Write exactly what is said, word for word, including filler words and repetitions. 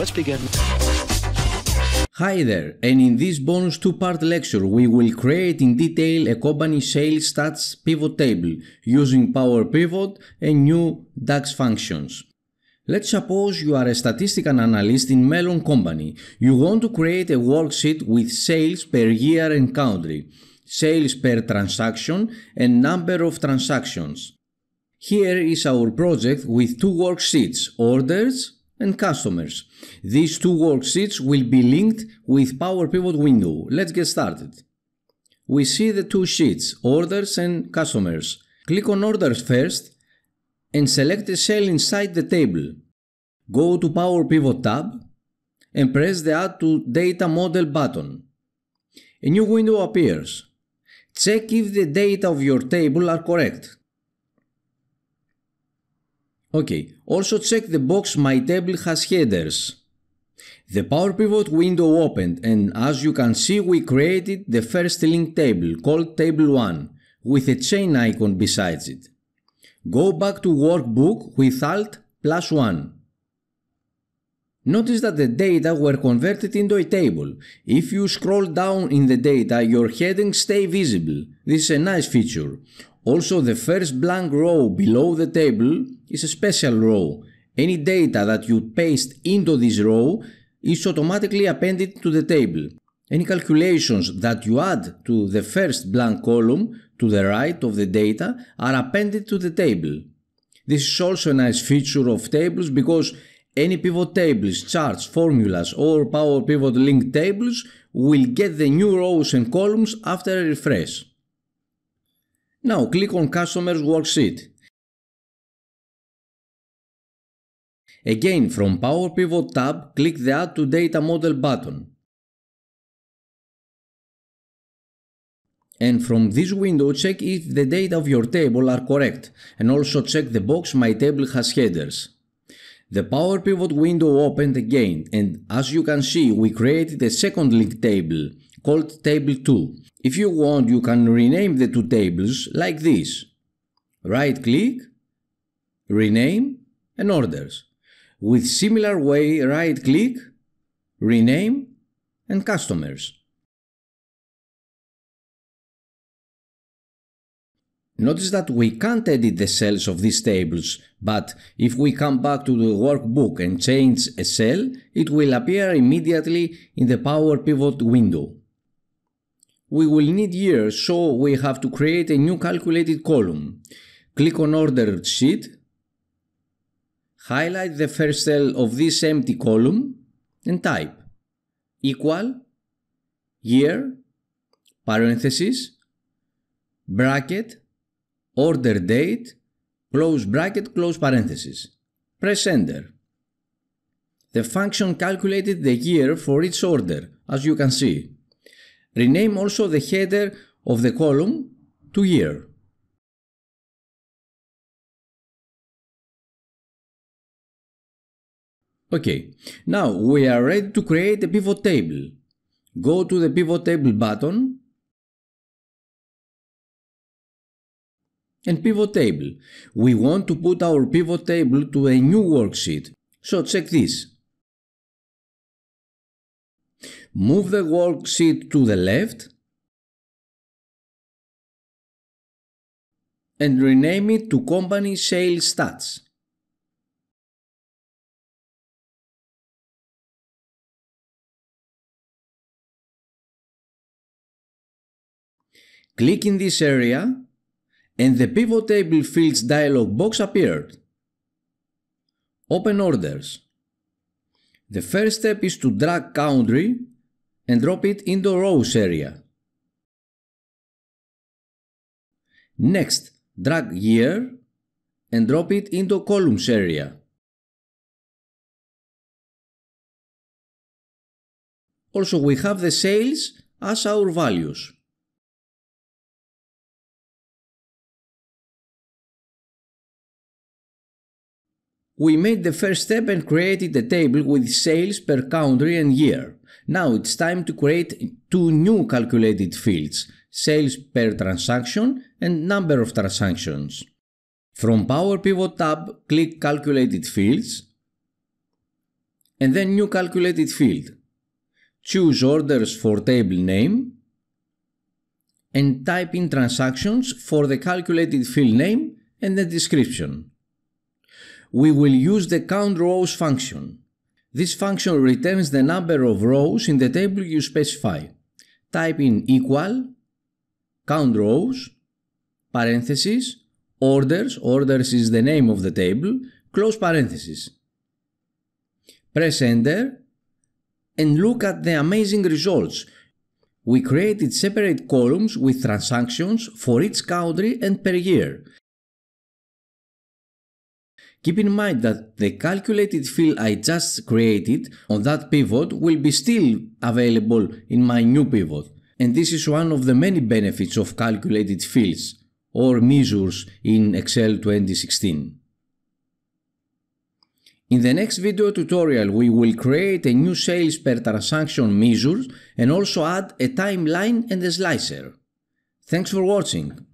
Let's begin. Hi there, and in this bonus two-part lecture we will create in detail a company sales stats pivot table using Power Pivot and new DAX functions. Let's suppose you are a statistical analyst in Mellon Company. You want to create a worksheet with sales per year and country, sales per transaction and number of transactions. Here is our project with two worksheets, orders and customers. These two worksheets will be linked with Power Pivot window. Let's get started. We see the two sheets, orders and customers. Click on orders first and select a cell inside the table. Go to Power Pivot tab and press the Add to Data Model button. A new window appears. Check if the data of your table are correct. Okay, also check the box My Table Has Headers. The Power Pivot window opened, and as you can see we created the first linked table called Table one with a chain icon besides it. Go back to Workbook with Alt plus one. Notice that the data were converted into a table. If you scroll down in the data, your headings stay visible. This is a nice feature. Also, the first blank row below the table is a special row. Any data that you paste into this row is automatically appended to the table. Any calculations that you add to the first blank column to the right of the data are appended to the table. This is also a nice feature of tables because any pivot tables, charts, formulas or Power Pivot linked tables will get the new rows and columns after a refresh. Now click on Customers Worksheet. Again, from Power Pivot tab, click the Add to Data Model button. And from this window, check if the data of your table are correct, and also check the box My Table Has Headers. The Power Pivot window opened again, and as you can see, we created a second linked table called Table two. If you want, you can rename the two tables like this. Right-click, rename, and orders. With similar way, right-click, rename, and customers. Notice that we can't edit the cells of these tables, but if we come back to the workbook and change a cell, it will appear immediately in the Power Pivot window. We will need years, so we have to create a new calculated column. Click on Order Sheet, highlight the first cell of this empty column, and type equal, year, parenthesis, bracket, order date, close bracket, close parenthesis. Press Enter. The function calculated the year for each order, as you can see. Rename also the header of the column to year. Okay, now we are ready to create a pivot table. Go to the Pivot Table button and Pivot Table. We want to put our pivot table to a new worksheet, so check this. Move the worksheet to the left and rename it to Company Sales Stats. Click in this area and the Pivot Table Fields dialog box appeared. Open Orders. The first step is to drag Country and drop it into Rows area. Next, drag Year and drop it into Columns area. Also, we have the sales as our values. We made the first step and created a table with sales per country and year. Now it's time to create two new calculated fields, sales per transaction and number of transactions. From Power Pivot tab, click Calculated Fields and then new calculated field. Choose orders for table name and type in transactions for the calculated field name and the description. We will use the COUNTROWS function. This function returns the number of rows in the table you specify. Type in equal COUNTROWS, parentheses, orders, orders is the name of the table, close parentheses. Press enter and look at the amazing results. We created separate columns with transactions for each country and per year. Keep in mind that the calculated field I just created on that pivot will be still available in my new pivot, and this is one of the many benefits of calculated fields or measures in Excel twenty sixteen. In the next video tutorial, we will create a new sales per transaction measure and also add a timeline and a slicer. Thanks for watching.